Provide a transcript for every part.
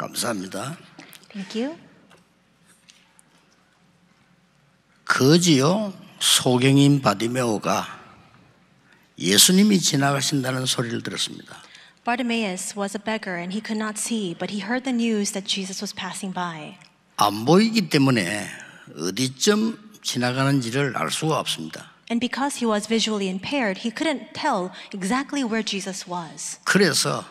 감사합니다. Thank you. 거지요 소경인 바디메오가 예수님이 지나가신다는 소리를 들었습니다. Bartimaeus was a beggar and he could not see, but he heard the news that Jesus was passing by. 안 보이기 때문에 어디쯤 지나가는지를 알 수가 없습니다. And because he was visually impaired, he couldn't tell exactly where Jesus was. 그래서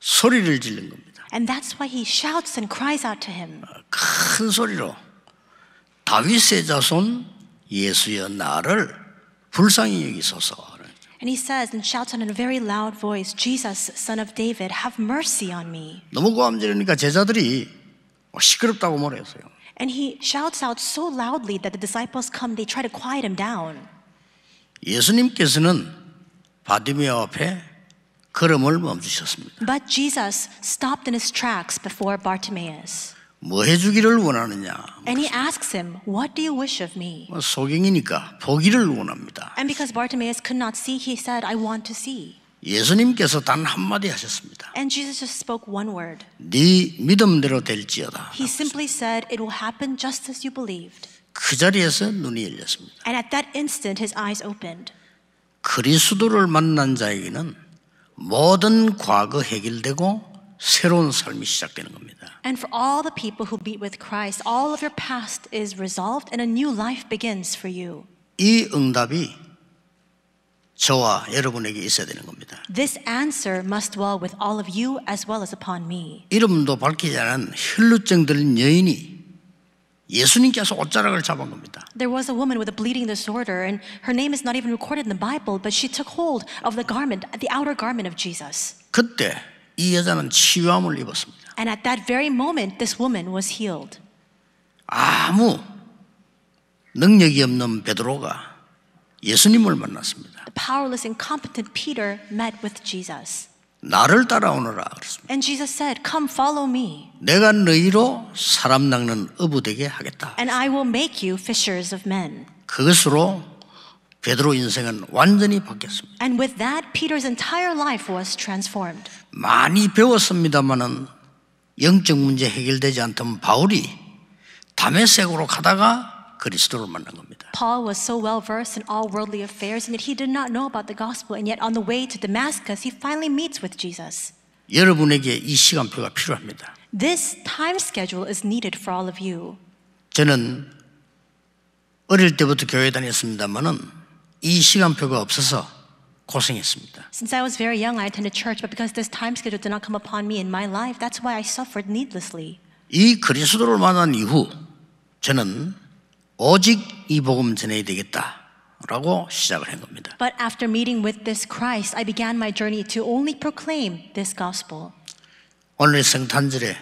소리를 지른 겁니다. And that's why he shouts and cries out to him. 큰 소리로 다윗의 자손 예수여 나를 불쌍히 여기소서. And he says and shouts in a very loud voice, Jesus, son of David, have mercy on me. 너무 고함지르니까 제자들이 시끄럽다고 말했어요. And he shouts out so loudly that the disciples come, they try to quiet him down. 예수님께서는 바디메오 앞에 걸음을 멈추셨습니다. But Jesus stopped in his tracks before Bartimaeus. 뭐 해주기를 원하느냐? And he asks him, "What do you wish of me?" 소경이니까 보기를 원합니다. And because Bartimaeus could not see, he said, "I want to see." 예수님께서 단 한마디 하셨습니다. And Jesus just spoke one word. 네 믿음대로 될지어다. He simply said, "It will happen just as you believed." 그 자리에서 눈이 열렸습니다. And at that instant, his eyes opened. 그리스도를 만난 자에게는 모든 과거 해결되고. 새로운 삶이 시작되는 겁니다. And for all the people who meet with Christ, all of your past is resolved and a new life begins for you. 이 응답이 저와 여러분에게 있어야 되는 겁니다. This answer must dwell with all of you as well as upon me. 이름도 밝히지 않은 혈루증 들린 여인이 예수님께서 옷자락을 잡은 겁니다. There was a woman with a bleeding disorder, and her name is not even recorded in the Bible, but she took hold of the garment, the outer garment of Jesus. 그때 이 여자는 치유함을 입었습니다. And at that very moment, this woman was healed. 아무 능력이 없는 베드로가 예수님을 만났습니다. The powerless, incompetent Peter met with Jesus. 나를 따라오너라 그랬습니다. And Jesus said, "Come, follow me." 내가 너희로 사람 낚는 어부되게 하겠다. And I will make you fishers of men. 그것으로 베드로 인생은 완전히 바뀌었습니다. And with that, Peter's entire life was transformed. 많이 배웠습니다만은 영적 문제 해결되지 않던 바울이 다메섹으로 가다가 그리스도를 만난 겁니다. Paul was so well versed in all worldly affairs, and yet he did not know about the gospel. And yet on the way to Damascus, he finally meets with Jesus. 여러분에게 이 시간표가 필요합니다. This time schedule is needed for all of you. 저는 어릴 때부터 교회 다녔습니다만은. 이 시간표가 없어서 고생했습니다. Since I was very young, I attended church, but because this time schedule did not come upon me in my life, that's why I suffered needlessly. 이 그리스도를 만난 이후 저는 오직 이 복음 전해야 되겠다라고 시작을 한 겁니다. But after meeting with this Christ, I began my journey to only proclaim this gospel. 오늘 성탄절에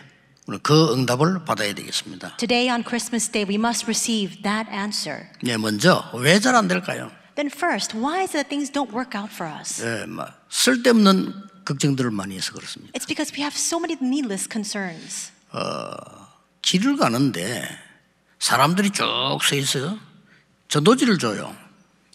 그 응답을 받아야 되겠습니다. Today on Christmas Day, we must receive that answer. 네, 먼저 왜 잘 안 될까요? Then first, why is it that things don't work out for us? 예, 쓸데없는 걱정들을 많이 해서 그렇습니다. It's because we have so many needless concerns. 길을 가는데 사람들이 쭉 서 있어요. 전도지를 줘요.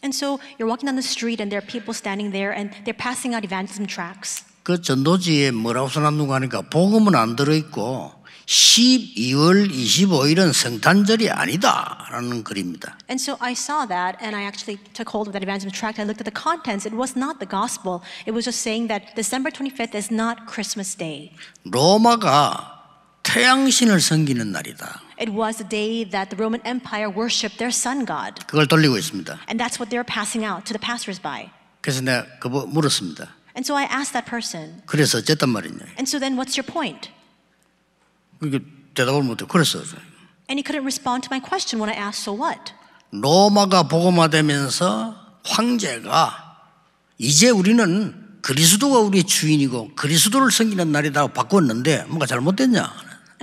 And so you're walking down the street and there are people standing there and they're passing out evangelism tracts. 그 전도지에 뭐라고 써놨는가 하니까 복음은 안 들어 있고. 12월 25일은 성탄절이 아니다라는 글입니다. And so I saw that, and I actually took hold of that evangelism tract. I looked at the contents. It was not the gospel. It was just saying that December 25th is not Christmas Day. 로마가 태양신을 섬기는 날이다. It was the day that the Roman Empire worshipped their sun god. 그걸 돌리고 있습니다. And that's what they were passing out to the passersby. 그래서 내가 그거 물었습니다. And so I asked that person. 그래서 어쨌단 말이냐? And so then, what's your point? 그게 대답을 못해 그랬어요. And he couldn't respond to my question when I asked, so what? 로마가 복음화되면서 황제가 이제 우리는 그리스도가 우리의 주인이고 그리스도를 섬기는 날이라고 바꿨는데 뭔가 잘못됐냐?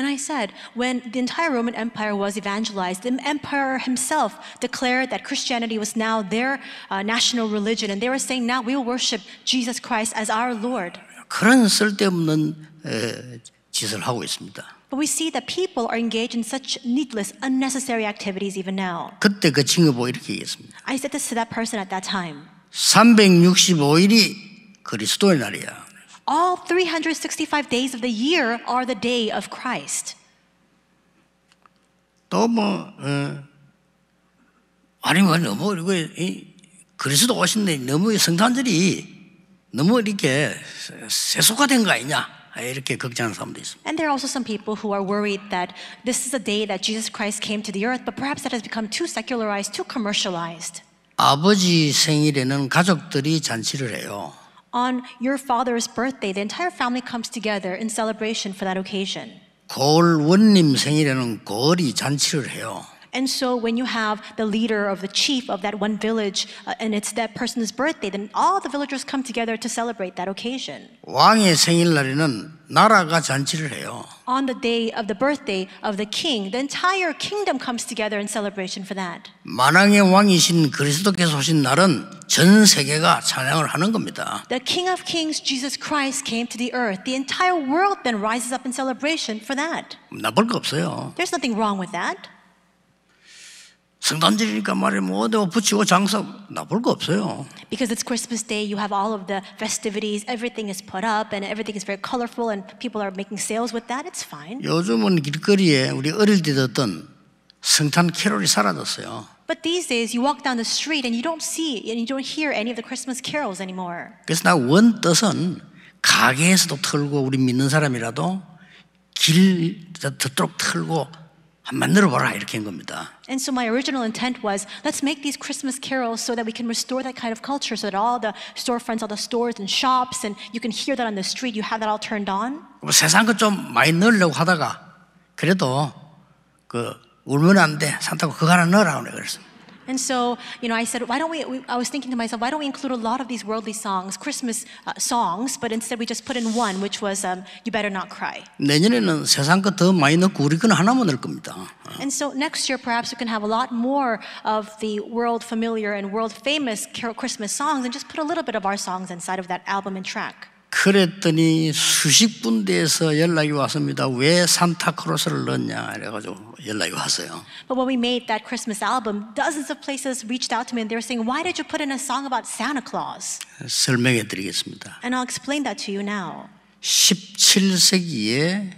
And I said, when the entire Roman Empire was evangelized, the emperor himself declared that Christianity was now their national religion, and they were saying, now we will worship Jesus Christ as our Lord. 그런 쓸데없는 짓을 하고 있습니다. But we see that people are engaged in such needless, unnecessary activities even now. 그때 그 친구 이렇게 얘기했습니다. I said this to that person at that time. 365일이 그리스도의 날이야. All 365 days of the year are the day of Christ. 또 뭐 아니면 너무 이 그리스도 오신데 너무 성탄절이 너무 이렇게 세속화된 거 아니냐? 이렇게 걱정하는 사람도 있습니다. And there are also some people who are worried that this is a day that Jesus Christ came to the earth, but perhaps that has become too secularized, too commercialized. 아버지 생일에는 가족들이 잔치를 해요. On your father's birthday, the entire family comes together in celebration for that occasion. 고을 원님 생일에는 고을이 잔치를 해요. And so when you have the leader of the chief of that one village and it's that person's birthday, then all the villagers come together to celebrate that occasion. 왕의 생일날에는 나라가 잔치를 해요. On the day of the birthday of the king, the entire kingdom comes together in celebration for that. 만왕의 왕이신 그리스도께서 오신 날은 전 세계가 찬양을 하는 겁니다. The King of Kings, Jesus Christ, came to the earth. The entire world then rises up in celebration for that. 나쁠 거 없어요. There's nothing wrong with that. 성탄절이니까 말이야 뭐 붙이고 장사 나쁠 거 없어요. Because it's Christmas Day, you have all of the festivities, everything is put up, and everything is very colorful, and people are making sales with that. It's fine. 요즘은 길거리에 우리 어릴 때 듣던 성탄 캐롤이 사라졌어요. But these days, you walk down the street and you don't see and you don't hear any of the Christmas carols anymore. 그래서 나 원 뜻은 가게에서도 틀고 우리 믿는 사람이라도 길 듣도록 틀고. And so my original intent was, let's make these Christmas carols so that we can restore that kind of culture, so that all the storefronts, all the stores and shops, and you can hear that on the street, you have that all turned on. 세상 거 좀 많이 넣으려고 하다가 그래도 그 울면 안 돼. 산타고 그거 하나 넣으라고 그랬어. And so, you know, I said, why don't we, I was thinking to myself, why don't we include a lot of these worldly songs, Christmas songs, but instead we just put in one, which was, You Better Not Cry. 내년에는 세상 거 더 많이 넣고 우리 건 하나만 넣을 겁니다. And so next year, perhaps we can have a lot more of the world familiar and world famous Christmas songs and just put a little bit of our songs inside of that album and track. 그랬더니 수십 군데에서 연락이 왔습니다. 왜 산타클로스를 넣냐 이래가지고 연락이 왔어요. But when we made that Christmas album, dozens of places reached out to me and they were saying, "Why did you put in a song about Santa Claus?" 설명해드리겠습니다. And I'll explain that to you now. 17세기에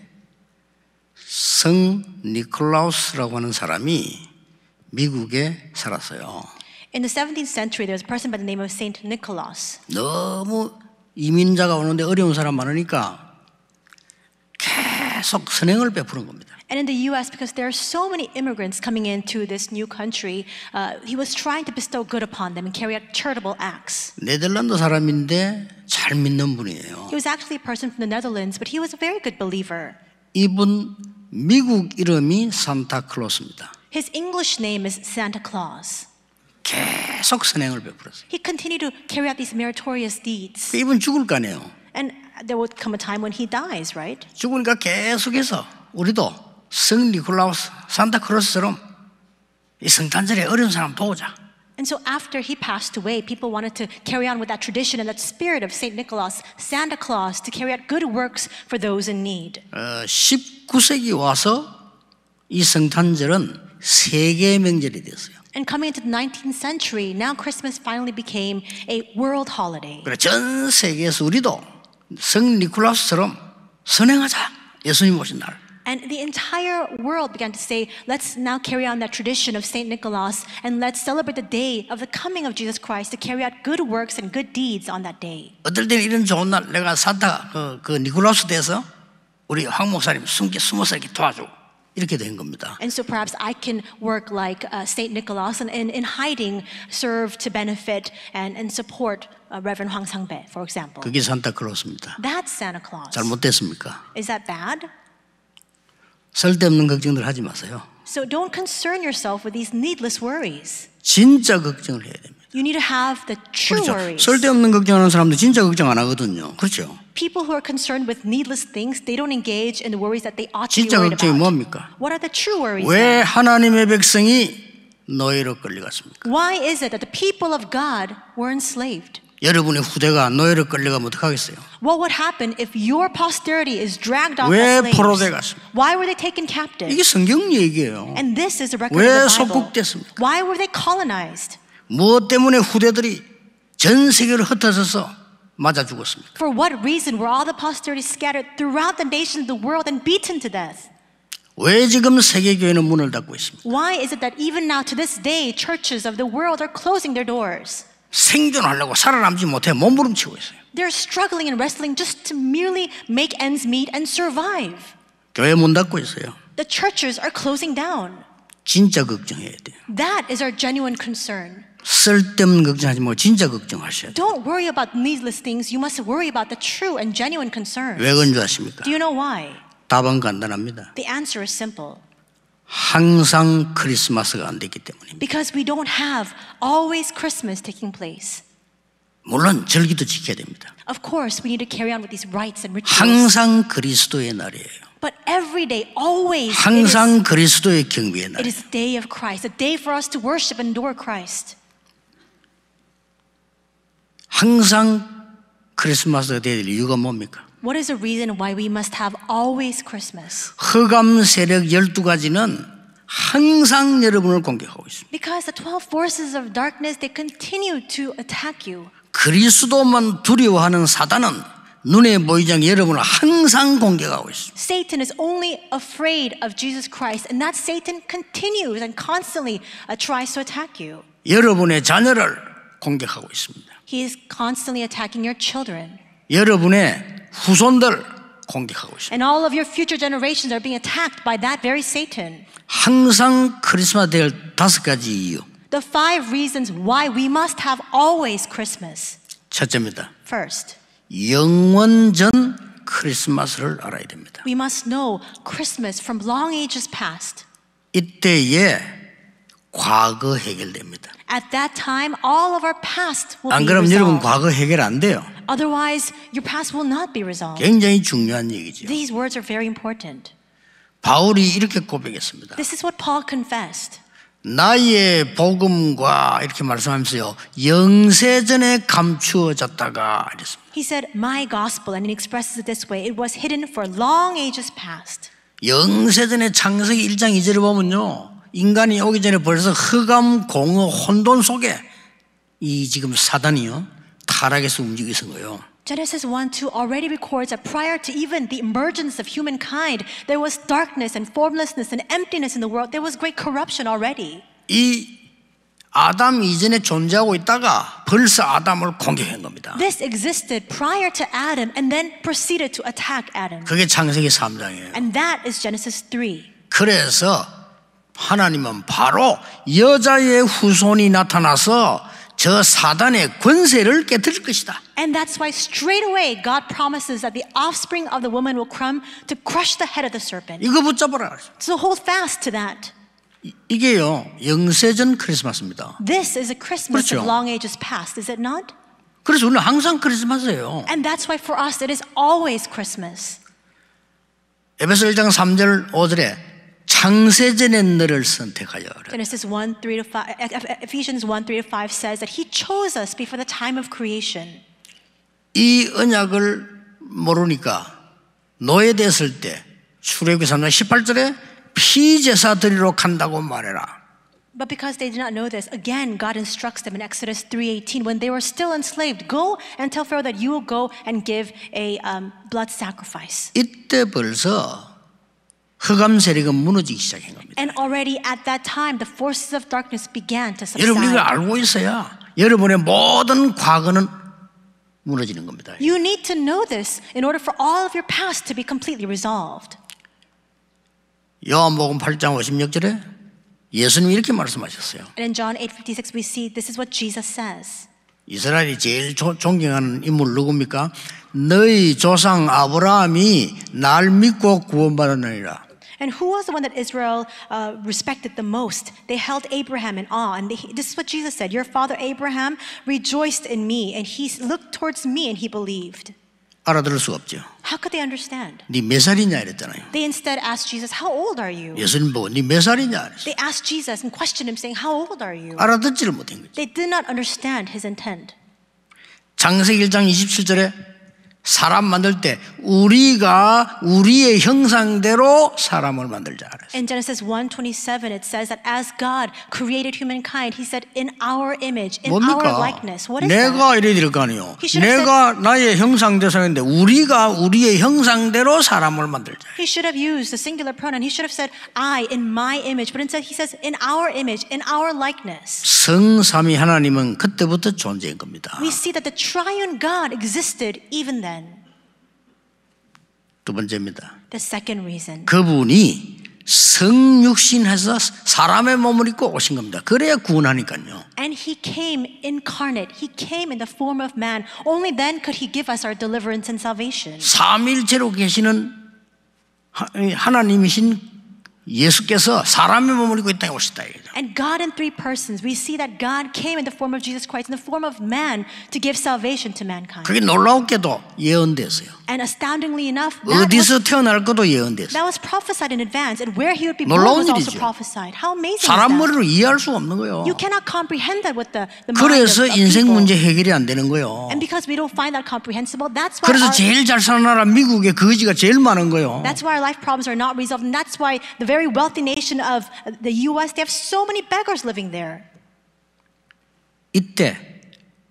성 니콜라우스라고 하는 사람이 미국에 살았어요. In the 17th century, there was a person by the name of Saint Nicholas. 너무 이민자가 오는데 어려운 사람 많으니까 계속 선행을 베푸는 겁니다. And in the U.S., because there are so many immigrants coming into this new country, he was trying to bestow good upon them and carry out charitable acts. 네덜란드 사람인데 잘 믿는 분이에요. He was actually a person from the Netherlands, but he was a very good believer. 이분 미국 이름이 산타클로스입니다. His English name is Santa Claus. 계속 선행을 베풀었어요. He continued to carry out these meritorious deeds. 이분 죽을 거 아니에요. And there would come a time when he dies, right? 죽으니까 계속해서 우리도 성 니콜라우스, 산타클로스처럼 이 성탄절에 어려운 사람 도우자. And so after he passed away, people wanted to carry on with that tradition and that spirit of Saint Nicholas, Santa Claus, to carry out good works for those in need. 19세기 와서 이 성탄절은 세계 명절이 됐어요. And coming into the 19th century, now Christmas finally became a world holiday. 그래 전 세계에서 우리도 성 니콜라스처럼 선행하자 예수님 오신 날. And the entire world began to say, let's now carry on that tradition of Saint Nicholas and let's celebrate the day of the coming of Jesus Christ to carry out good works and good deeds on that day. 어떨 때는 이런 좋은 날 내가 산타 그 니콜라스 돼서 우리 황 목사님 숨어서 이렇게 도와줘. And so perhaps I can work like Saint Nicholas and in hiding serve to benefit and support Reverend Huang Sangbae, for example. 그게 산타 클로스입니다. That's Santa Claus. 잘못됐습니까? Is that bad? 쓸데없는 걱정들 하지 마세요. So don't concern yourself with these needless worries. 진짜 걱정을 해야 됩니다. You need to have the true worries. 쓸데없는 걱정하는 사람들 진짜 걱정 안 하거든요. 그렇죠? People who are concerned with needless things, they don't engage in the worries that they ought to be worried about. 진짜 걱정이 뭡니까? What are the true worries? 왜 하나님의 백성이 노예로 끌려갔습니까? Why is it that the people of God were enslaved? 여러분의 후대가 노예로 끌려가면 어떡하겠어요? What would happen if your posterity is dragged off as slaves? 왜 포로돼갔습니까? Why were they taken captive? 이게 성경 얘기예요. And this is the record of the Bible. 왜 속국됐습니까? Why were they colonized? 무엇 때문에 후대들이 전 세계를 흩어져서 맞아 죽었습니까? For what reason were all the posterities scattered throughout the nations of the world and beaten to death? 왜 지금 세계 교회는 문을 닫고 있습니까? Why is it that even now to this day churches of the world are closing their doors? 생존하려고 살아남지 못해 몸부림치고 있어요. They're struggling and wrestling just to merely make ends meet and survive. 교회 문 닫고 있어요. The churches are closing down. 진짜 걱정해야 돼요. That is our genuine concern. 쓸데없는 걱정하지 말고 진짜 걱정하셔야 돼요. Don't worry about needless things. You must worry about the true and genuine concerns. 왜 그런 줄 아십니까? Do you know why? 답은 간단합니다. The answer is simple. 항상 크리스마스가 안 되기 때문입니다. Because we don't have always Christmas taking place. 물론 절기도 지켜야 됩니다. Of course, we need to carry on with these rites and rituals. 항상 그리스도의 날이에요. But every day, always, 항상 그리스도의 경배의 날. It is the day of Christ, a day for us to worship and adore Christ. 항상 크리스마스가 되어야 될 이유가 뭡니까? What is the reason why we must have always Christmas? 흑암 세력 12가지는 항상 여러분을 공격하고 있습니다. Because the 12 forces of darkness, they continue to attack you. 그리스도만 두려워하는 사단은 눈에 보이지 않게 여러분을 항상 공격하고 있습니다. Satan is only afraid of Jesus Christ, and that Satan continues and constantly tries to attack you. 여러분의 자녀를 공격하고 있습니다. He is constantly attacking your children. 여러분의 후손들 공격하고 있습니다. And all of your future generations are being attacked by that very Satan. 항상 크리스마스 될 5가지 이유. The 5 reasons why we must have always Christmas. 첫째입니다. First. 영원전 크리스마스를 알아야 됩니다. We must know Christmas from long ages past. 이때에 과거 해결됩니다. At that time, all of our past will be resolved. 안 그럼 여러분 과거 해결 안 돼요. Otherwise, your past will not be resolved. 굉장히 중요한 얘기죠. These words are very important. 바울이 이렇게 고백했습니다. This is what Paul confessed. 나의 복음과 이렇게 말씀하면서요. 영세전에 감추어졌다가 이랬습니다. He said, "My gospel," and he expresses it this way. It was hidden for long ages past. 영세전에 창세기 1장 2절을 보면요, 인간이 오기 전에 벌써 흑암, 공허, 혼돈 속에 이 지금 사단이요 타락에서 움직이고 있는 거예요. Genesis 1:2 already records that prior to even the emergence of humankind, there was darkness and formlessness and emptiness in the world. There was great corruption already. 이 아담 이전에 존재하고 있다가 벌써 아담을 공격한 겁니다. This existed prior to Adam and then proceeded to attack Adam. 그게 창세기 3장이에요. And that is Genesis 3. 그래서 하나님은 바로 여자의 후손이 나타나서 저 사단의 권세를 깨뜨릴 것이다. And that's why straight away God promises that the offspring of the woman will come to crush the head of the serpent. 이거 붙잡아라. So hold fast to that. 이게요 영세전 크리스마스입니다. This is a Christmas of long ages past, is it not? 그래서 우리는 항상 크리스마스예요. And that's why for us it is always Christmas. 에베소 1장 3절 5절에 창세전의 너를 선택하여. Genesis 1:3-5, Ephesians 1:3-5 says that He chose us before the time of creation. 이 언약을 모르니까 노예됐을 때 출애굽기 3장 18절에 피제사 드리러 간다고 말해라. But because they did not know this, again God instructs them in Exodus 3:18 when they were still enslaved, go and tell Pharaoh that you will go and give a blood sacrifice. 이때 벌써 흑암 세력은 무너지기 시작한 겁니다. And already at that time, the forces of darkness began to subside. 여러분 이걸 알고 있어야 여러분의 모든 과거는 무너지는 겁니다. You need to know this in order for all of your past to be completely resolved. 요한복음 8장 56절에 예수님이 이렇게 말씀하셨어요. And in John 8:56 we see this is what Jesus says. 이스라엘이 제일 존경하는 인물 누굽니까? 너희 조상 아브라함이 날 믿고 구원받았느니라. And who was the one that Israel respected the most? They held Abraham in awe. And this is what Jesus said, your father Abraham rejoiced in me and he looked towards me and he believed. 알아들을 수 없죠. How could they understand? 네 몇 살이냐 이랬잖아요. They instead asked Jesus, how old are you? 예수님 보고 네 몇 살이냐 그랬어요. They asked Jesus and questioned him saying, how old are you? 알아듣지를 못한 거죠. They did not understand his intent. 창세기 1장 27절에 사람 만들 때 우리가 우리의 형상대로 사람을 만들자. In Genesis 1:27 it says that as God created humankind, He said in our image, in our likeness. What is that? 내가 이래 될 거 아니요. 내가 나의 형상 대상인데 우리가 우리의 형상대로 사람을 만들자. He should have used the singular pronoun. He should have said I in my image, but instead he says in our image, in our likeness. 성삼위 하나님은 그때부터 존재인 겁니다. We see that the triune God existed even then. 두 번째입니다. The second reason. 그분이 성육신해서 사람의 몸을 입고 오신 겁니다. 그래야 구원하니까요. And he came incarnate. He came in the form of man. Only then could he give us our deliverance and salvation. 삼위일체로 계시는 하나님이신 예수께서 사람의 몸을 입고 이 땅에 오셨다. And God in three persons. We see that God came in the form of Jesus Christ, in the form of man, to give salvation to mankind. 그게 놀랍게도 예언됐어요. And astoundingly enough, 어디서 태어날 것도 예언됐어요. That was prophesied in advance, and where he would be born was also prophesied. How amazing is that? 사람 머리로 이해할 수 없는 거예요. You cannot comprehend that with the mind of people. 그래서 인생 문제 해결이 안 되는 거예요. And because we don't find that comprehensible, that's why. 그래서 제일 잘 사는 나라 미국의 거지가 제일 많은 거예요. That's why our life problems are not resolved, and that's why the very wealthy nation of the U.S. they have so many beggars living there. 이때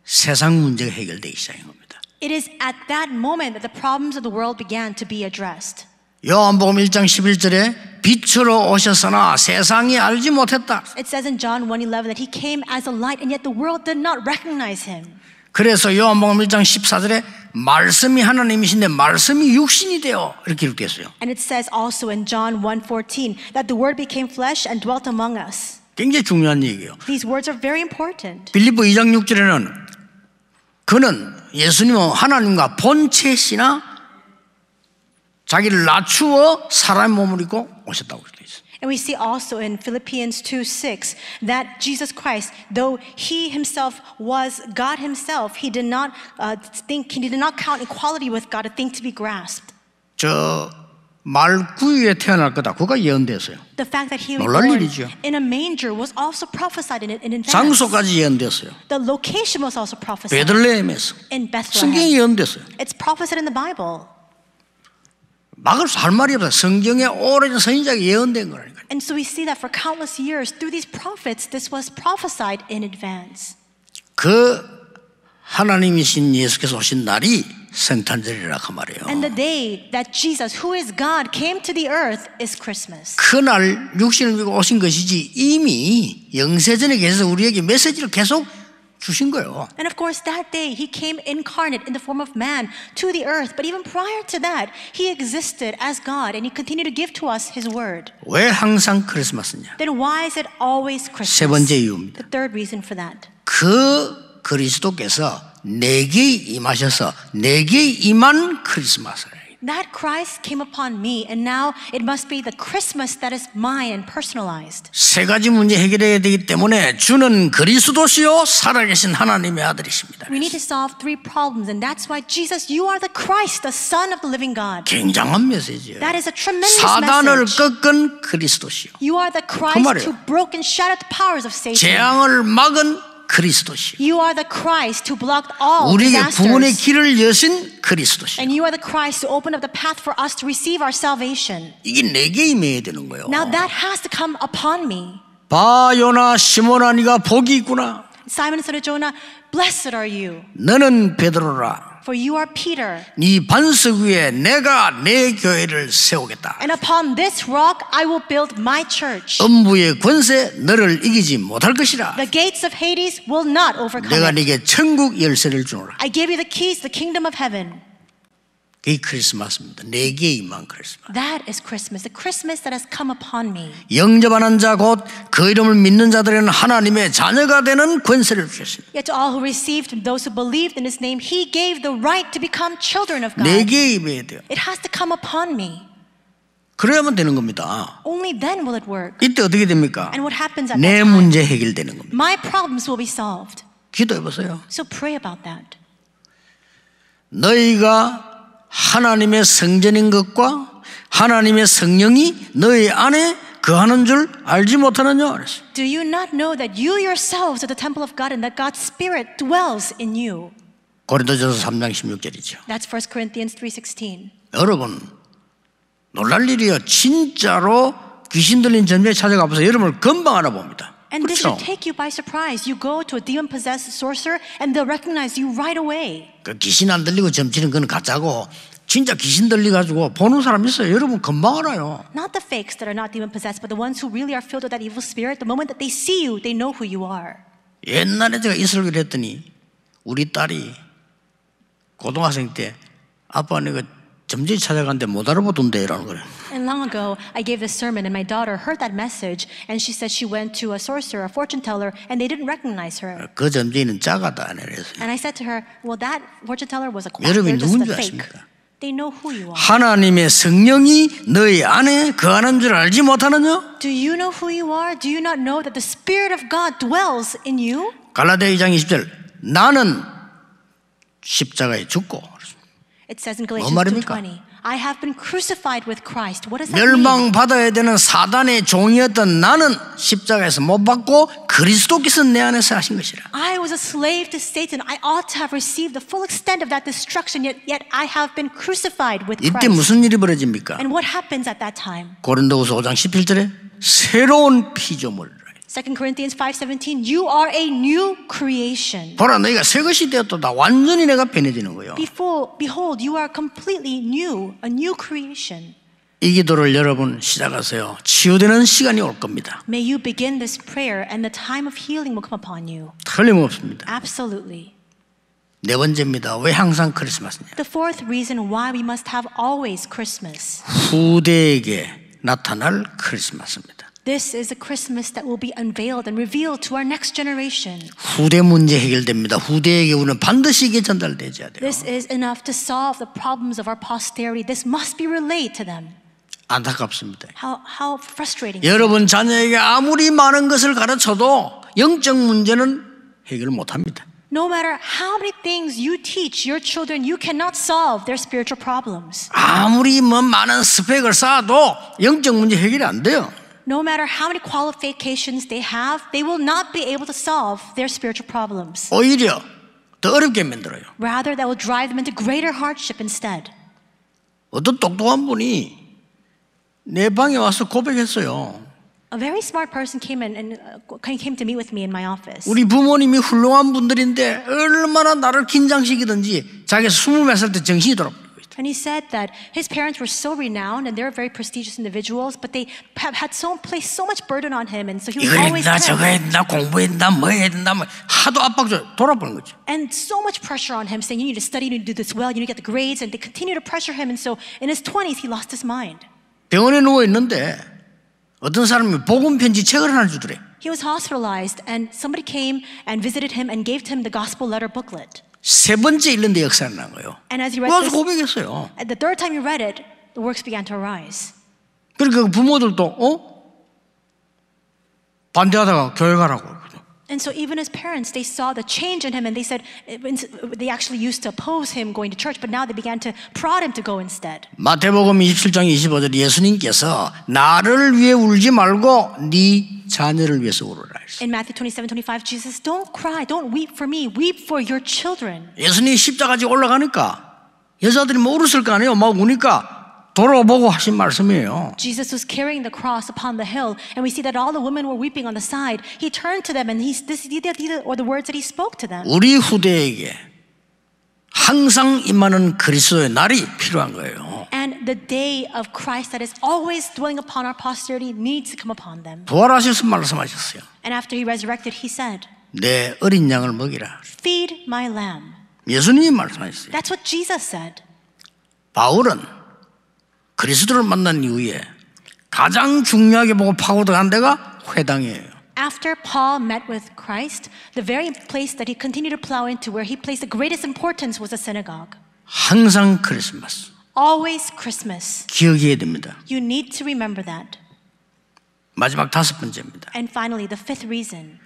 세상 문제가 해결되기 시작한 겁니다. It is at that moment that the problems of the world began to be addressed. 요한복음 1장 11절에 빛으로 오셨으나 세상이 알지 못했다. It says in John 1:11 that he came as a light and yet the world did not recognize him. 그래서 요한복음 1장 14절에 말씀이 하나님이신데 말씀이 육신이 되어 이렇게 기록됐어요. And it says also in John 1:14 that the word became flesh and dwelt among us. 굉장히 중요한 얘기예요. These words are very important. 빌립보 2장 6절에는 그는 예수님은 하나님과 본체시나 자기를 낮추어 사람의 몸을 입고 오셨다고 그랬어요. And we see also in Philippians 2:6 that Jesus Christ, though he himself was God himself, he did not count equality with God a thing to be grasped. 저 말구유에 태어날 거다. 그가 예언됐어요. The fact that he was born in a manger was also prophesied in advance. 장소까지 예언됐어요. The location was also prophesied. 베들레헴에서. In Bethlehem. 성경에 예언됐어요. It's prophesied in the Bible. 막을 할 말이 없어. 성경에 오래전 선지자에게 예언된 거라니까. And so we see that for countless years through these prophets this was prophesied in advance. 그 하나님이신 예수께서 오신 날이 성탄절이라 그 말이에요. And the day that Jesus, who is God, came to the earth is Christmas. 그날 육신을 입고 오신 것이지 이미 영세전에 계셔서 우리에게 메시지를 계속 주신 거예요. And of course that day he came incarnate in the form of man to the earth, but even prior to that he existed as God and he continued to give to us his word. 왜 항상 크리스마스냐? Then why is it always Christmas? 세 번째 이유입니다. The third reason for that. 그 그리스도께서 내게 임하셔서 내게 임한 크리스마스. That Christ came upon me, and now it must be the Christmas that is mine and personalized. 세 가지 문제 해결해야 되기 때문에 주는 그리스도시요 살아계신 하나님의 아들이십니다. We need to solve three problems, and that's why Jesus, you are the Christ, the Son of the Living God. 굉장한 메시지예요. That is a tremendous message. 사단을 꺾은 그리스도시요. You are the Christ who broke and shattered the powers of Satan. 재앙을 막은 그리스도시요. You are the Christ who blocked all disasters. 우리의 구원의 길을 여신 그리스도시요. And you are the Christ who opened up the path for us to receive our salvation. 이게 내게 임해야 되는 거예요. Now that has to come upon me. 바요나 시몬아 네가 복이 있구나. Simon said to Jonah, "Blessed are you." 너는 베드로라. For you are Peter. 네 반석 위에 내가 내 교회를 세우겠다. And upon this rock I will build my church. 음부의 권세 너를 이기지 못할 것이라. The gates of Hades will not overcome. 내가 네게 천국 열쇠를 주노라. I give you the keys to the kingdom of heaven. 이 크리스마스입니다. 내게 임한 크리스마스. That is Christmas, the Christmas that has come upon me. 영접하는 자 곧 그 이름을 믿는 자들에는 하나님의 자녀가 되는 권세를 주셨습니다. Yet to all who received, those who believed in His name, He gave the right to become children of God. 내게 임해야 돼요. It has to come upon me. 그래야만 되는 겁니다. Only then will it work. 이때 어떻게 됩니까? And what happens at that time? 내 문제 해결되는 겁니다. My problems will be solved. 기도해 보세요. So pray about that. 너희가 하나님의 성전인 것과 하나님의 성령이 너희 안에 거하는 줄 알지 못하느냐? Do you not know that you yourselves are the temple of God and that God's Spirit dwells in you? 고린도전서 3장 16절이죠. That's 1 Corinthians 3:16. 여러분 놀랄 일이여 진짜로 귀신 들린 전자에 찾아가 보세요. 여러분을 건방하나 봅니다. And this should take you by surprise. You go to a demon-possessed sorcerer and they'll recognize you right away. 그 귀신 안 들리고 점치는 건 가짜고 진짜 귀신 들려가지고 보는 사람 있어요. 여러분 금방 알아요. Not the fakes that are not demon-possessed, but the ones who really are filled with that evil spirit. The moment that they see you, they know who you are. 옛날에 제가 이슬기를 했더니 우리 딸이 고등학생 때 아빠 내가 점쟁이 찾아갔는데 못 알아보던데 이러는 거예요. And long ago, I gave this sermon, and my daughter heard that message, and she said she went to a sorcerer, a fortune teller, and they didn't recognize her. 그 점쟁이는 작아다 그랬어요. And I said to her, well, that fortune teller was a quack. They're just a fake. They know who you are. 하나님의 성령이 너희 안에 거하는 줄 알지 못하느냐? Do you know who you are? Do you not know that the Spirit of God dwells in you? 갈라디아 2장 20절. 나는 십자가에 죽고. It says in Galatians 2:20. I have been crucified with Christ. What does that mean? 멸망받아야 되는 사단의 종이었던 나는 십자가에서 못 받고 그리스도께서 내 안에서 하신 것이라. I was a slave to Satan. I ought to have received the full extent of that destruction. Yet I have been crucified with Christ. 이때 무슨 일이 벌어집니까? And what happens at that time? 고린도후서 5장 11절에 새로운 피조물. 2 Corinthians 5:17 You are a new creation. 보라 너희가 새 것이 되었도다. 완전히 내가 변해지는 거예요. Behold, you are completely new, a new creation. 이 기도를 여러분 시작하세요. 치유되는 시간이 올 겁니다. May you begin this prayer and the time of healing will come upon you. 틀림없습니다. Absolutely. 네 번째입니다. 왜 항상 크리스마스냐? The fourth reason why we must have always Christmas. 후대에게 나타날 크리스마스입니다. This is a Christmas that will be unveiled and revealed to our next generation. 후대 문제 해결됩니다. 후대에게 우리는 반드시 이게 전달되어야 돼요. This is enough to solve the problems of our posterity. This must be relayed to them. 안타깝습니다. How frustrating. 여러분 자녀에게 아무리 많은 것을 가르쳐도 영적 문제는 해결 못합니다. No matter how many things you teach your children, you cannot solve their spiritual problems. 아무리 많은 스펙을 쌓아도 영적 문제 해결이 안 돼요. No matter how many qualifications they have, they will not be able to solve their spiritual problems. 오히려 더 어렵게 만들어요. Rather, that will drive them into greater hardship instead. 어떤 똑똑한 분이 내 방에 와서 고백했어요. A very smart person came to meet with me in my office. 우리 부모님이 훌륭한 분들인데 얼마나 나를 긴장시키든지 자기가 24살 때 정신이 돌아요. And he said that his parents were so renowned and they were very prestigious individuals, but they had placed so much burden on him, and so he was always tense. And so much pressure on him, saying you need to study, you need to do this well, you need to get the grades, and they continue to pressure him, and so in his 20s he lost his mind. 병원에 누워 있는데 어떤 사람이 복음 편지 책을 하나 주더래. He was hospitalized, and somebody came and visited him and gave him the gospel letter booklet. 세 번째 읽는데 역사가 난 거예요. 와서 고백했어요. At the third time you read it, the works began to arise. 그러니까 부모들도 반대하다가 교회 가라고. And so even his parents, they saw the change in him, and they said they actually used to oppose him going to church, but now they began to prod him to go instead. 마태복음 27장 25절 예수님께서 나를 위해 울지 말고 네 자녀를 위해서 울으라. In Matthew 27:25, Jesus, don't cry, don't weep for me, weep for your children. 예수님이 십자가까지 올라가니까 여자들이 뭐 울었을 거 아니에요. 막 우니까. 돌아보고 하신 말씀이에요. Jesus was carrying the cross upon the hill, and we see that all the women were weeping on the side. He turned to them, and the words that he spoke to them. 우리 후대에게 항상 임하는 그리스도의 날이 필요한 거예요. And the day of Christ that is always dwelling upon our posterity needs to come upon them. 부활하셔서 말씀하셨어요. And after he resurrected, he said, 내 어린 양을 먹이라. Feed my lamb. 예수님이 말씀하셨어요. That's what Jesus said. 바울은 그리스도를 만난 이후에 가장 중요하게 보고 파고들어간 데가 회당이에요. After Paul met with Christ, the very place that he continued to plow into, where he placed the greatest importance, was a synagogue. 항상 크리스마스. Always Christmas. 기억해야 됩니다. You need to remember that. 마지막 다섯 번째입니다. And finally, the fifth reason.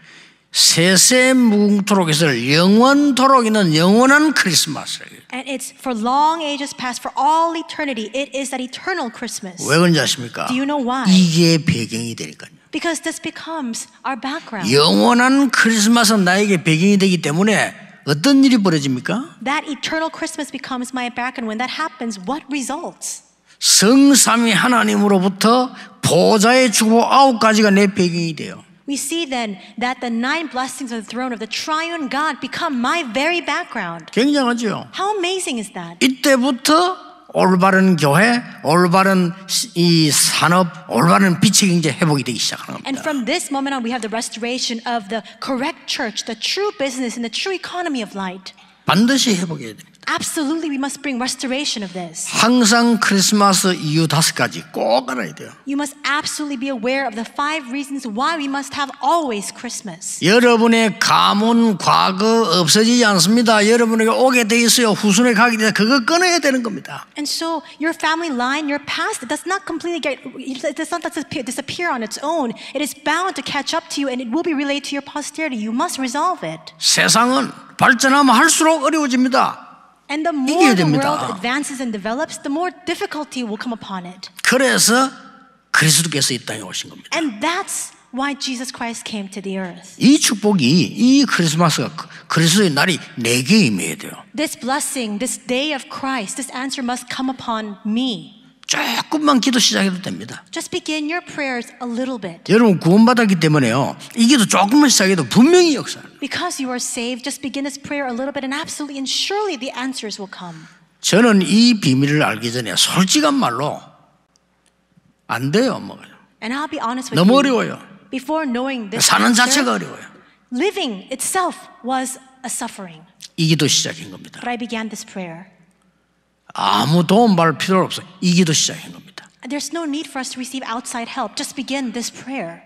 세세무궁토록 있을 영원토록 있는 영원한 크리스마스. And it's for long ages past, for all eternity. It is that eternal Christmas. 왜 그런지 아십니까? Do you know why? 이게 배경이 되니까요. Because this becomes our background. 영원한 크리스마스는 나에게 배경이 되기 때문에 어떤 일이 벌어집니까? That eternal Christmas becomes my back, and when that happens, what results? 성삼위 하나님으로부터 보좌의 축복 9가지가 내 배경이 돼요. We see then that the 9 blessings of the throne of the triune God become my very background. 굉장하죠. How amazing is that? 이때부터 올바른 교회, 올바른 이 산업, 올바른 빛의 경제 회복이 되기 시작하는 겁니다. And from this moment on, we have the restoration of the correct church, the true business, and the true economy of light. 반드시 회복해야 됩니다. Absolutely, we must bring restoration of this. 항상 크리스마스 이유 5가지 꼭 알아야 돼요. You must absolutely be aware of the 5 reasons why we must have always Christmas. 여러분의 가문 과거 없어지지 않습니다. 여러분에게 오게 돼 있어요. 후손에 가게 돼 그거 끊어야 되는 겁니다. And so your family line, your past, it does not completely get, it does not disappear on its own. It is bound to catch up to you, and it will be relayed to your posterity. You must resolve it. 세상은 발전하면 할수록 어려워집니다. And the more the world advances and develops, the more difficulty will come upon it. 그래서 그리스도께서 이 땅에 오신 겁니다. And that's why Jesus Christ came to the earth. 이 축복이 이 크리스마스가 그리스도의 날이 내게 임해야 돼요. This blessing, this day of Christ, this answer must come upon me. 조금만 기도 시작해도 됩니다. Just begin your prayers a little bit. 여러분 구원받았기 때문에요. 이게도 조금만 시작해도 분명히 역사예요. Because you are saved, just begin this prayer a little bit, and absolutely and surely the answers will come. 저는 이 비밀을 알기 전에 솔직한 말로 안 돼요, 엄마가. And I'll be honest with you. 너무 어려워요. Before knowing this, 사는 자체가 어려워요. Living itself was a suffering. 이 기도 시작인 겁니다. But I began this prayer. 아무 도움 받을 필요 없어요. 이 기도 시작인 겁니다. There's no need for us to receive outside help. Just begin this prayer.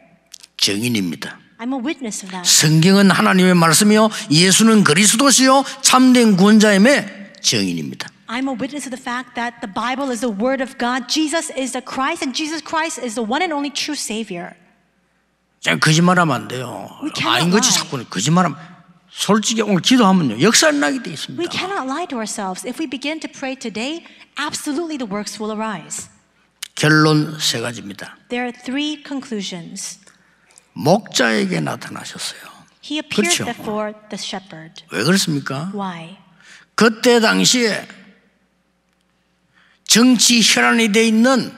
증인입니다. I'm a witness of that. 성경은 하나님의 말씀이요, 예수는 그리스도시요, 참된 구원자임에 증인입니다. I'm a witness of the fact that the Bible is the word of God. Jesus is the Christ, and Jesus Christ is the one and only true Savior. 자, 거짓말하면 안 돼요. 아닌 것이 자꾸 거짓말하면. 솔직히 오늘 기도하면요 역사 나게 돼 있습니다. We cannot lie to ourselves. If we begin to pray today, absolutely the works will arise. 결론 3가지입니다. There are 3 conclusions. 목자에게 나타나셨어요. He appeared 그렇죠? before the shepherd. 왜 그렇습니까? Why? 그때 당시에 정치 혈안이 돼 있는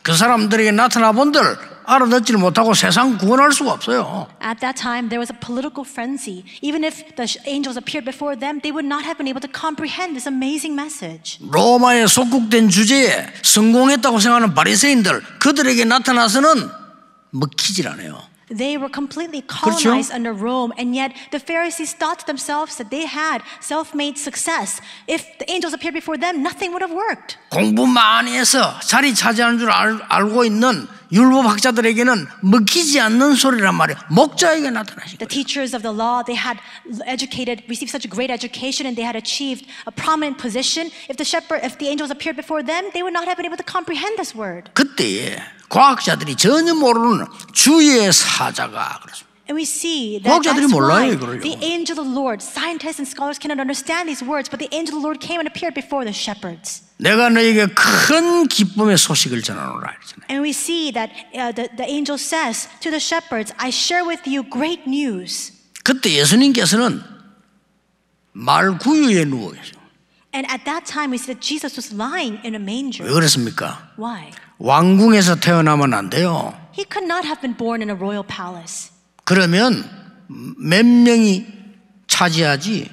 그 사람들에게 나타나 본들 알아듣지를 못하고 세상 구원할 수가 없어요. At that time there was a political frenzy. Even if the angels appeared before them, they would not have been able to comprehend this amazing message. 로마에 속국된 주제에 성공했다고 생각하는 바리새인들 그들에게 나타나서는 먹히질 않아요. They were completely colonized under Rome, and yet the Pharisees thought to themselves that they had self-made success. If the angels appeared before them, nothing would have worked. 공부 많이 해서 자리 차지하는 줄 알고 있는 율법학자들에게는 먹히지 않는 소리란 말이에요. 목자에게 나타나신 거예요. The teachers of the law, they had educated, received such a great education, and they had achieved a prominent position. If the angels appeared before them, they would not have been able to comprehend this word. 그때 과학자들이 전혀 모르는 주의 사자가 그랬습니다. And we see that that's why the angel of the Lord, scientists and scholars cannot understand these words, but the angel of the Lord came and appeared before the shepherds. 내가 너에게 큰 기쁨의 소식을 전하노라. And we see that the angel says to the shepherds, I share with you great news. 그때 예수님께서는 말 구유에 누워 계세요. And at that time we see that Jesus was lying in a manger. 왜 그랬습니까? Why? 왕궁에서 태어나면 안 돼요. He could not have been born in a royal palace. 그러면 몇 명이 차지하지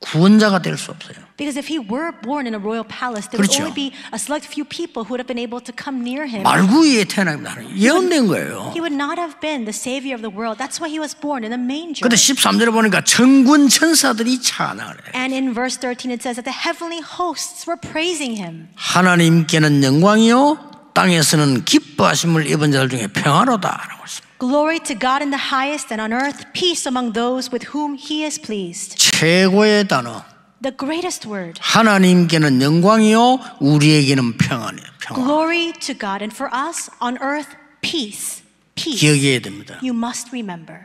구원자가 될 수 없어요. Because if he were born in a royal palace, there would only be a select few people who would have been able to come near him. 말구유에 태어납니다. 예언된 거예요. He would not have been the savior of the world. That's why he was born in a manger. 그런데 13절에 보니까 천군 천사들이 찬양을 해요. And in verse 13 it says that the heavenly hosts were praising him. 하나님께는 영광이요, 땅에서는 기뻐하심을 입은 자들 중에 평화로다라고 했습니다. Glory to God in the highest, and on earth peace among those with whom He is pleased. 최고의 단어. The greatest word. 하나님께는 영광이요, 우리에게는 평안이에요. Glory to God, and for us on earth peace. Peace. 기억해야 됩니다. You must remember.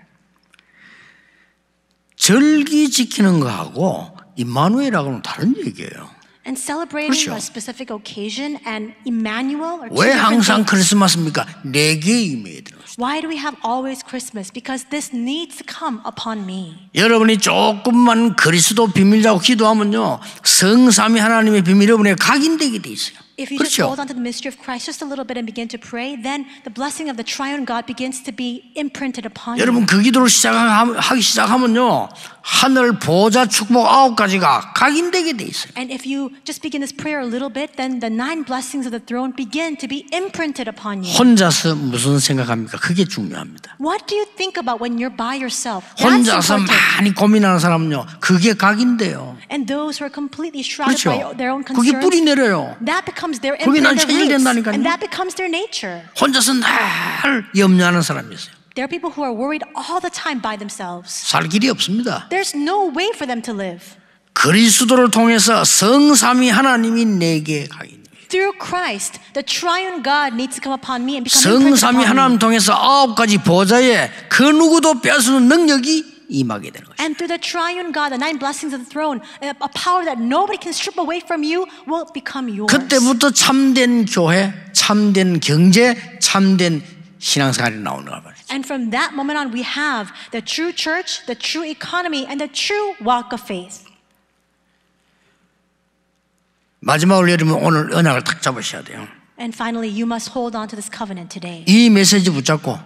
절기 지키는 거하고 임마누엘하고는 다른 얘기예요. And celebrating a specific occasion and Emmanuel. 왜 항상 크리스마스입니까? 내게 임해야 되는 것입니다. Why do we have always Christmas? Because this needs to come upon me. 여러분이 조금만 그리스도 비밀이라고 기도하면요, 성삼위 하나님의 비밀이 여러분의 각인되게 돼 있어요. If you just hold on to the mystery of Christ just a little bit and begin to pray, then the blessing of the Triune God begins to be imprinted upon you. 여러분 그 기도를 시작하기 시작하면요, 하늘 보좌 축복 9가지가 각인되게 돼 있어요. And if you just begin this prayer a little bit, then the 9 blessings of the throne begin to be imprinted upon you. 혼자서 무슨 생각합니까? 그게 중요합니다. What do you think about when you're by yourself? 혼자서 많이 고민하는 사람은요, 그게 각인돼요. And those who are completely shrouded by their own concerns. 그게 뿌리 내려요. That becomes their imprinted roots, and that becomes their nature. 혼자서 늘 염려하는 사람이 있어요. There are people who are worried all the time by themselves. 살 길이 없습니다. There's no way for them to live. 그리스도를 통해서 성삼위 하나님이 내게 가인. Through Christ, the Triune God needs to come upon me and become imprinted upon me. 성삼위 하나님 통해서 9가지 보좌에 그 누구도 뺏어놓는 능력이. And through the Triune God, the 9 blessings of the throne, a power that nobody can strip away from you will become yours. 그때부터 참된 교회, 참된 경제, 참된 신앙생활이 나오는 거예요. And from that moment on, we have the true church, the true economy, and the true walk of faith. 마지막으로 여러분 오늘 언약을 딱 잡으셔야 돼요. And finally, you must hold on to this covenant today. 이 메시지 붙잡고.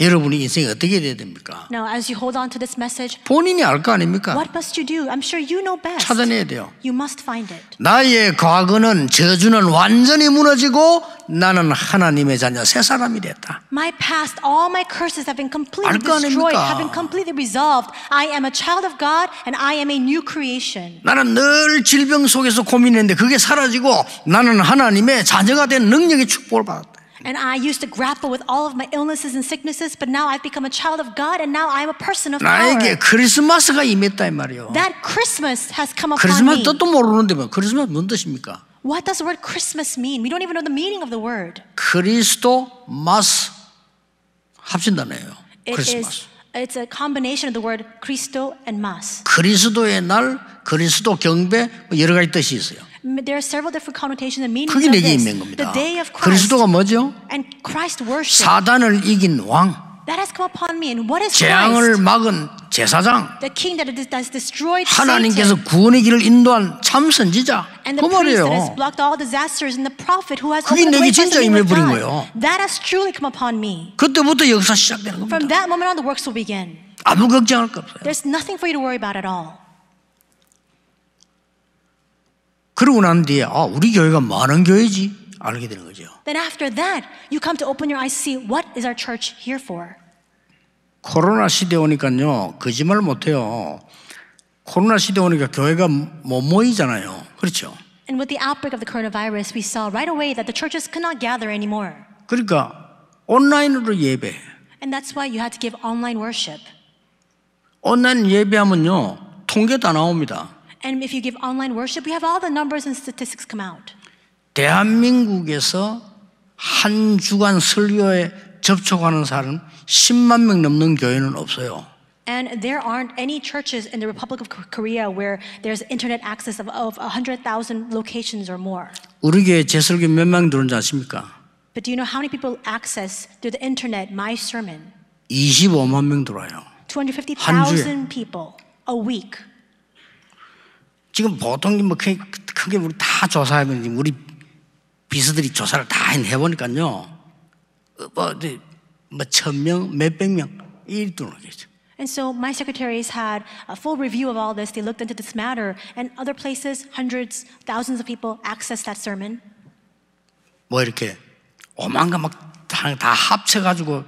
여러분의 인생이 어떻게 돼야 됩니까? Now, as you hold on to this message, 본인이 알 거 아닙니까? What must you do? I'm sure you know best. 찾아내야 돼요. You must find it. 나의 과거는 저주는 완전히 무너지고 나는 하나님의 자녀 새 사람이 됐다. My past, all my curses have been completely destroyed, have been completely resolved. I am a child of God and I am a new creation. 나는 늘 질병 속에서 고민했는데 그게 사라지고 나는 하나님의 자녀가 된 능력의 축복을 받았다. And I used to grapple with all of my illnesses and sicknesses, but now I've become a child of God, and now I'm a person of power. 나에게 크리스마스가 임했다 이 말이요. That Christmas has come upon me. 크리스마스 뜻도 모르는데 뭐 크리스마스 무슨 뜻입니까? What does the word Christmas mean? We don't even know the meaning of the word. 크리스토마스 합친다네요. 크리스마스. It's a combination of the word Cristo and Mas. 그리스도의 날, 그리스도 경배 뭐 여러 가지 뜻이 있어요. There are several different connotations and meanings of this. The day of Christ. And Christ worship. 사단을 이긴 왕. That has come upon me. And what is Christ? 재앙을 막은 제사장. The king that has destroyed Satan. 하나님께서 구원의 길을 인도한 참 선지자. And the priest that has blocked all disasters, and the prophet who has opened the way to the kingdom of God. That has truly come upon me. 그때부터 역사 시작되는 겁니다. From that moment on, the works will begin. 아무 걱정할 거 없어요. There's nothing for you to worry about at all. 그러고 난 뒤에 아, 우리 교회가 많은 교회지 알게 되는 거죠. Then after that, you come to open your eyes, see what is our church here for. 코로나 시대 오니까요, 거짓말 못 해요. 코로나 시대 오니까 교회가 못 모이잖아요. 그렇죠? And with the outbreak of the coronavirus, we saw right away that the churches could not gather anymore. 그러니까 온라인으로 예배. And that's why you had to give online worship. 온라인 예배하면요, 통계 다 나옵니다. And if you give online worship, we have all the numbers and statistics come out. 대한민국에서 한 주간 설교에 접촉하는 사람 10만 명 넘는 교회는 없어요. And there aren't any churches in the Republic of Korea where there's internet access of 100,000 locations or more. 우리 교회 재설교 몇 명 들어온지 아십니까? But do you know how many people access through the internet my sermon? 25만 명 들어와요. 250,000 people a week. 지금 보통 뭐 크게 우리 다 조사하면 우리 비서들이 조사를 다 해보니까요, 뭐 1,000명, 몇백 명 이 정도 되죠. And so my secretaries had a full review of all this. They looked into this matter, and other places, hundreds, thousands of people accessed that sermon. 뭐 이렇게 오만가 막 다 합쳐가지고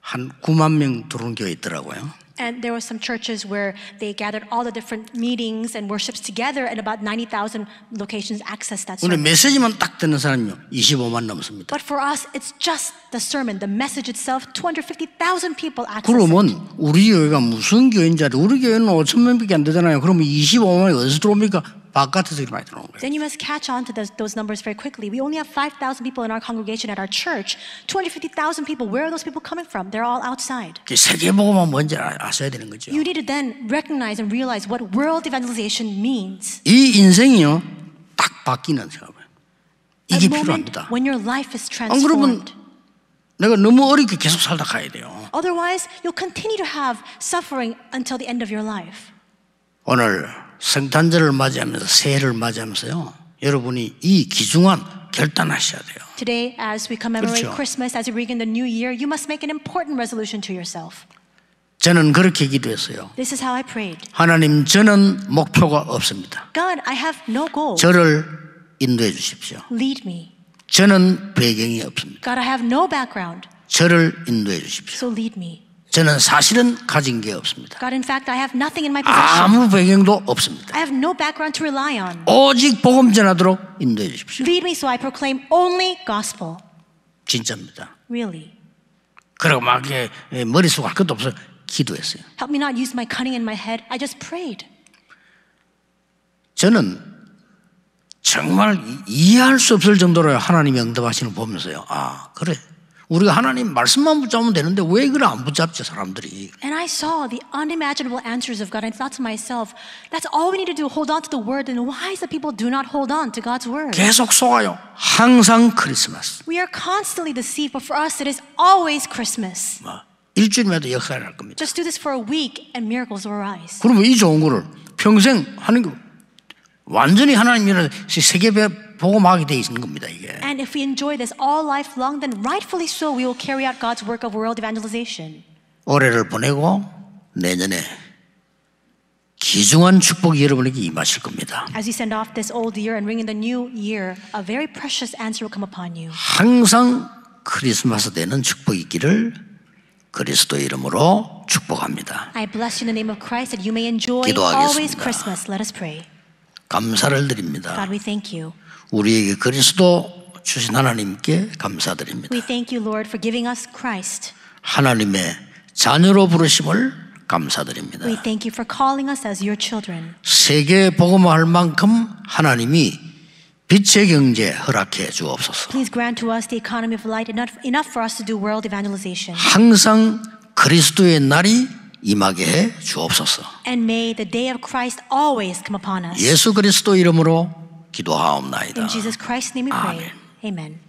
한 9만 명 들어온 교회 있더라고요. And there were some churches where they gathered all the different meetings and worships together, and about 90,000 locations accessed that sermon. 우리 메시지만 딱 듣는 사람요 25만 넘습니다. But for us, it's just the sermon, the message itself. 250,000 people accessed. 그러면 우리 교회가 무슨 교회인지 알아요? 우리 교회는 5천 명밖에 안 되잖아요. 그러면 25만이 어디서 들어옵니까? 바깥에서 많이 들어오는 거예요. Then you must catch on to those numbers very quickly. We only have 5,000 people in our congregation at our church. 250,000 people. Where are those people coming from? They're all outside. 세계복음만 뭔지 아셔야 되는 거죠. You need to then recognize and realize what world evangelization means. 이 인생이요 딱 바뀌는 생각이에요. 이게 필요합니다. 안 그러면 내가 너무 어렵게 계속 살다 가야 돼요. Otherwise, you'll continue to have suffering until the end of your life. 오늘 성탄절을 맞이하면서 새해를 맞이하면서요, 여러분이 이 귀중한 결단하셔야 돼요. Today, as we commemorate Christmas, as we begin the new year, you must make an important resolution to yourself. 저는 그렇게 기도했어요. This is how I prayed. 하나님, 저는 목표가 없습니다. God, I have no goal. 저를 인도해 주십시오. Lead me. 저는 배경이 없습니다. God, I have no background. 저를 인도해 주십시오. So lead me. 저는 사실은 가진 게 없습니다. God, in fact, I have nothing in my possession. 아무 배경도 없습니다. I have no background to rely on. 오직 복음 전하도록 인도해 주십시오. Lead me so I proclaim only gospel. 진짜입니다. Really. 그러고 막 머릿속에 할 것도 없어요. 기도했어요. Help me not use my cunning in my head. I just prayed. 저는 정말 이해할 수 없을 정도로 하나님이 응답하시는 거 보면서요. 아, 그래. 우리가 하나님 말씀만 붙잡으면 되는데 왜 그걸 안 붙잡지 사람들이? And I saw the unimaginable answers of God and thought to myself, that's all we need to do, hold on to the word, and why is the people do not hold on to God's word? 계속 속아요. 항상 크리스마스. We are constantly deceived, but for us it is always Christmas. 뭐, 일주일마다 역사를 할 겁니다. Just do this for a week and miracles will arise. 그러면 이 좋은 거를 평생 하는 거 완전히 하나님이라는 세계배 복음하게 돼 있는 겁니다 이게. And if we enjoy this all life long, then rightfully so we will carry out God's work of world evangelization. 올해를 보내고 내년에 귀중한 축복이 여러분에게 임하실 겁니다. As you send off this old year and ring in the new year, a very precious answer will come upon you. 항상 크리스마스 되는 축복이 있기를 그리스도 이름으로 축복합니다. I bless you in the name of Christ that you may enjoy always Christmas. Let us pray. 감사를 드립니다. God, we thank you. 우리에게 그리스도 주신 하나님께 감사드립니다. We thank you, Lord, for giving us Christ. 하나님의 자녀로 부르심을 감사드립니다. We thank you for calling us as your children. 세계 복음화할 만큼 하나님이 빛의 경제 허락해 주옵소서. Please grant to us the economy of light enough for us to do world evangelization. 항상 그리스도의 날이 임하게 해 주옵소서. And may the day of Christ always come upon us. 예수 그리스도 이름으로 기도하옵나이다. In Jesus Christ's name we pray. Amen.